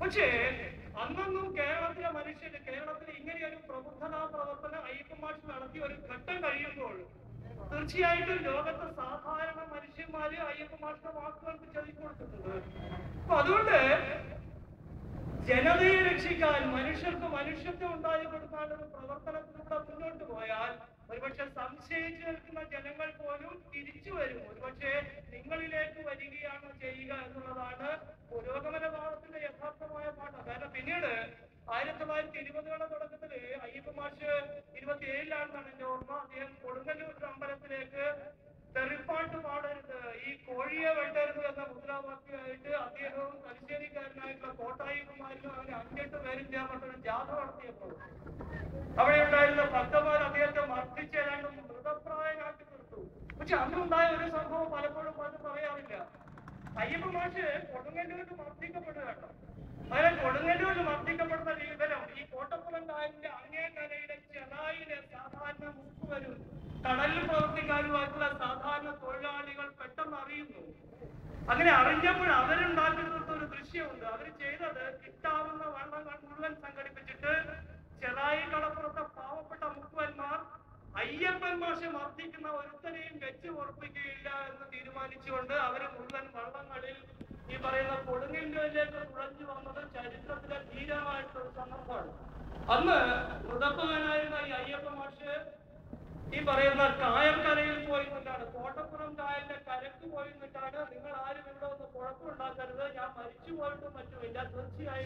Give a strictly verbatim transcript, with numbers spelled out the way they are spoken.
പക്ഷേ അന്നൊന്നും കേരളത്തിലെ മനുഷ്യന് കേരളത്തിൽ ഇങ്ങനെയൊരു പ്രബുദ്ധതാ പ്രവർത്തനം അയ്യപ്പൻമാഷ് നടത്തിയ ഒരു ഘട്ടം കഴിയുമ്പോൾ തീർച്ചയായിട്ടും ലോകത്തെ സാധാരണ മനുഷ്യന്മാര് അയ്യപ്പൻമാഷിന്റെ വാക്കുകൾക്ക് ചെവി കൊടുത്തിട്ടുണ്ട്. അപ്പൊ അതുകൊണ്ട് ജനതയെ രക്ഷിക്കാൻ മനുഷ്യർക്ക് മനുഷ്യത്വം ഉണ്ടായി കൊടുക്കാൻ ഒരു പ്രവർത്തനത്തിലൂടെ മുന്നോട്ട് പോയാൽ ഒരുപക്ഷെ സംശയിച്ചു നിൽക്കുന്ന ജനങ്ങൾ പോലും തിരിച്ചു വരും, ഒരുപക്ഷെ നിങ്ങളിലേക്ക് വരികയാണ് ചെയ്യുക എന്നുള്ളതാണ് പുരോഗമനവാദത്തിന്റെ യഥാർത്ഥമായ പാഠം. കാരണം പിന്നീട് ആയിരത്തി തൊള്ളായിരത്തി എഴുപതുകളുടെ തുടക്കത്തില് അയ്യപ്പൻമാഷ് ഇരുപത്തി ഏഴിലാണെന്നാണ് എന്റെ ഓർമ്മ. അദ്ദേഹം കൊടുങ്ങല്ലൂർ അമ്പലത്തിലേക്ക് തെറിപ്പാട്ട് പാടരുത്, ഈ കോഴിയെ വെട്ടരുത് എന്ന മുദ്രാവാക്യമായിട്ട് അദ്ദേഹവും തലശ്ശേരിക്കാരനായിട്ടുള്ള കോട്ടായിമാരും അങ്ങനെ അഞ്ചെട്ട് പേരും ചേർന്നിട്ട് ഒരു ജാഥ നടത്തിയപ്പോൾ അവിടെ ഉണ്ടായിരുന്ന ഭക്തന്മാർ അദ്ദേഹത്തെ മർദ്ദിച്ചേരാണ്ട് മൃതപ്രായനാക്കി തീർത്തു. പക്ഷെ അന്നുണ്ടായ ഒരു സംഭവം പലപ്പോഴും പലരും പറയാറില്ല. അയ്യപ്പൻമാഷ് കൊടുങ്ങല്ലൂരിൽ മർദ്ദിക്കപ്പെടുകയാണ്. അങ്ങനെ കൊടുങ്ങല്ലൂരിൽ മർദ്ദിക്കപ്പെടുന്ന വിവരം ഈ കോട്ടപ്പുറം കായലിന്റെ അങ്ങേക്കരയിലെ ചെറായിലെ സാധാരണ മൂക്ക് വരും കടൽ പ്രവർത്തിക്കാരുമായിട്ടുള്ള സാധാരണ തൊഴിലാളികൾ പെട്ടെന്ന് അറിയുന്നു. അങ്ങനെ അറിഞ്ഞപ്പോൾ അവരുണ്ടാക്കിയെടുത്ത ഒരു ദൃശ്യമുണ്ട്. അവർ ചെയ്തത് കിട്ടാവുന്ന വള്ളങ്ങൾ മുഴുവൻ സംഘടിപ്പിച്ചിട്ട് ചെറായി കടപ്പുറത്തെ പാവപ്പെട്ട മുക്കുവന്മാർ അയ്യപ്പൻമാഷ് മർദ്ദിക്കുന്ന ഒരുത്തനെയും വെച്ച് ഉറപ്പിക്കുകയില്ല എന്ന് തീരുമാനിച്ചുകൊണ്ട് അവര് മുഴുവൻ വള്ളങ്ങളിൽ ഈ പറയുന്ന കൊടുങ്ങല്ലൂരിലേക്ക് തുഴഞ്ഞു വന്നത് ചരിത്രത്തിലെ ധീരമായിട്ടുള്ള സന്ദർഭമാണ്. അന്ന് മൃതപ്പനായിരുന്ന ഈ അയ്യപ്പൻമാഷ് ഈ പറയുന്ന കായൽക്കരയിൽ പോയി നിന്നിട്ടാണ്, കോട്ടപ്പുറം കായലിന്റെ കരക്ക് പോയി നിന്നിട്ടാണ് നിങ്ങൾ ആരും ഇവിടെ ഒന്ന് കുഴപ്പമുണ്ടാക്കരുത്, ഞാൻ മരിച്ചു പോയിട്ടും മറ്റുമില്ല, തീർച്ചയായിട്ടും